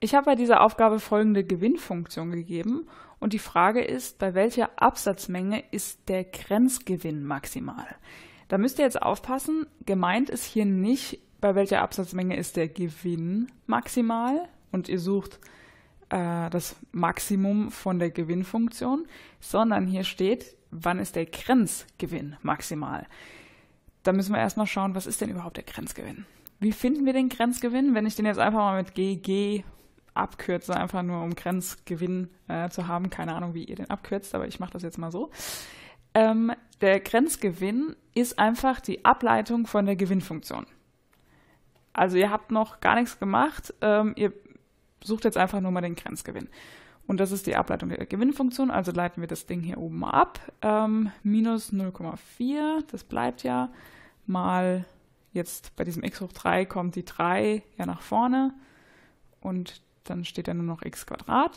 Ich habe bei dieser Aufgabe folgende Gewinnfunktion gegeben und die Frage ist, bei welcher Absatzmenge ist der Grenzgewinn maximal? Da müsst ihr jetzt aufpassen, gemeint ist hier nicht, bei welcher Absatzmenge ist der Gewinn maximal und ihr sucht das Maximum von der Gewinnfunktion, sondern hier steht, wann ist der Grenzgewinn maximal? Da müssen wir erstmal schauen, was ist denn überhaupt der Grenzgewinn? Wie finden wir den Grenzgewinn? Wenn ich den jetzt einfach mal mit GG abkürze, einfach nur um Grenzgewinn zu haben, keine Ahnung, wie ihr den abkürzt, aber ich mache das jetzt mal so. Der Grenzgewinn ist einfach die Ableitung von der Gewinnfunktion. Also ihr habt noch gar nichts gemacht, ihr sucht jetzt einfach nur mal den Grenzgewinn. Und das ist die Ableitung der Gewinnfunktion, also leiten wir das Ding hier oben mal ab. Minus 0,4, das bleibt ja, mal jetzt bei diesem x hoch 3 kommt die 3 ja nach vorne und dann steht ja nur noch x².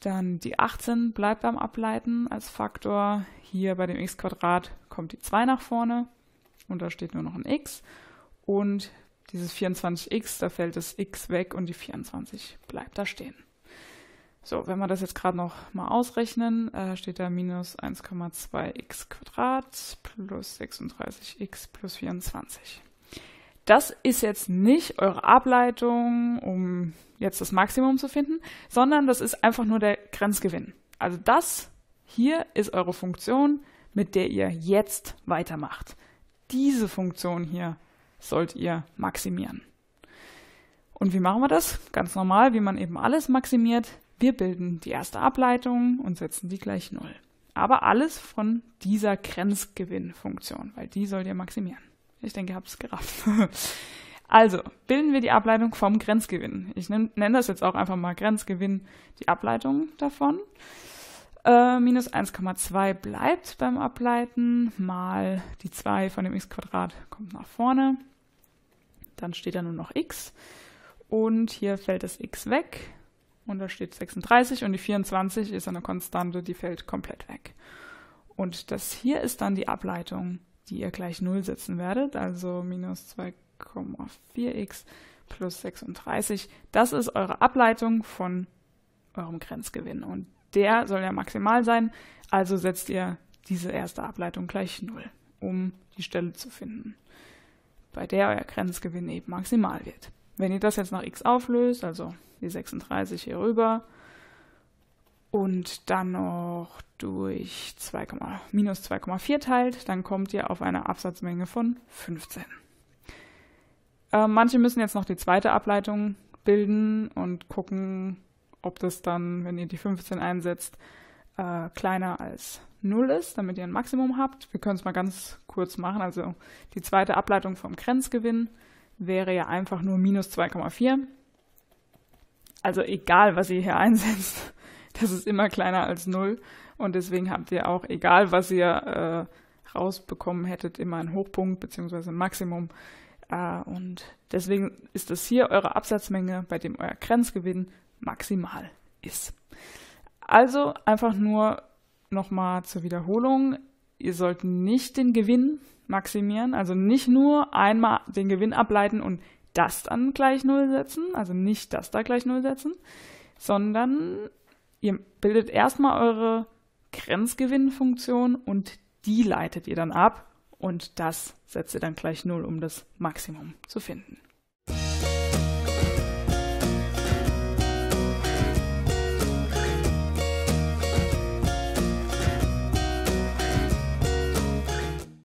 Dann die 18 bleibt beim Ableiten als Faktor. Hier bei dem x² kommt die 2 nach vorne und da steht nur noch ein x. Und dieses 24x, da fällt das x weg und die 24 bleibt da stehen. So, wenn wir das jetzt gerade noch mal ausrechnen, steht da minus 1,2x² plus 36x plus 24. Das ist jetzt nicht eure Ableitung, um jetzt das Maximum zu finden, sondern das ist einfach nur der Grenzgewinn. Also das hier ist eure Funktion, mit der ihr jetzt weitermacht. Diese Funktion hier sollt ihr maximieren. Und wie machen wir das? Ganz normal, wie man eben alles maximiert. Wir bilden die erste Ableitung und setzen die gleich 0. Aber alles von dieser Grenzgewinnfunktion, weil die sollt ihr maximieren. Ich denke, ihr habt es gerafft. Also, bilden wir die Ableitung vom Grenzgewinn. Ich nenne das jetzt auch einfach mal Grenzgewinn, die Ableitung davon. Minus 1,2 bleibt beim Ableiten, mal die 2 von dem x² kommt nach vorne. Dann steht da nur noch x. Und hier fällt das x weg. Und da steht 36 und die 24 ist eine Konstante, die fällt komplett weg. Und das hier ist dann die Ableitung, die ihr gleich 0 setzen werdet, also minus 2,4x plus 36. Das ist eure Ableitung von eurem Grenzgewinn und der soll ja maximal sein, also setzt ihr diese erste Ableitung gleich 0, um die Stelle zu finden, bei der euer Grenzgewinn eben maximal wird. Wenn ihr das jetzt nach x auflöst, also die 36 hier rüber und dann noch durch minus 2,4 teilt, dann kommt ihr auf eine Absatzmenge von 15. Manche müssen jetzt noch die zweite Ableitung bilden und gucken, ob das dann, wenn ihr die 15 einsetzt, kleiner als 0 ist, damit ihr ein Maximum habt. Wir können es mal ganz kurz machen, also die zweite Ableitung vom Grenzgewinn wäre ja einfach nur minus 2,4. Also egal, was ihr hier einsetzt, das ist immer kleiner als 0. Und deswegen habt ihr auch, egal was ihr rausbekommen hättet, immer einen Hochpunkt bzw. ein Maximum. Und deswegen ist das hier eure Absatzmenge, bei dem euer Grenzgewinn maximal ist. Also einfach nur nochmal zur Wiederholung. Ihr sollt nicht den Gewinn maximieren, also nicht nur einmal den Gewinn ableiten und das dann gleich 0 setzen, also nicht das da gleich 0 setzen, sondern ihr bildet erstmal eure Grenzgewinnfunktion und die leitet ihr dann ab und das setzt ihr dann gleich 0, um das Maximum zu finden.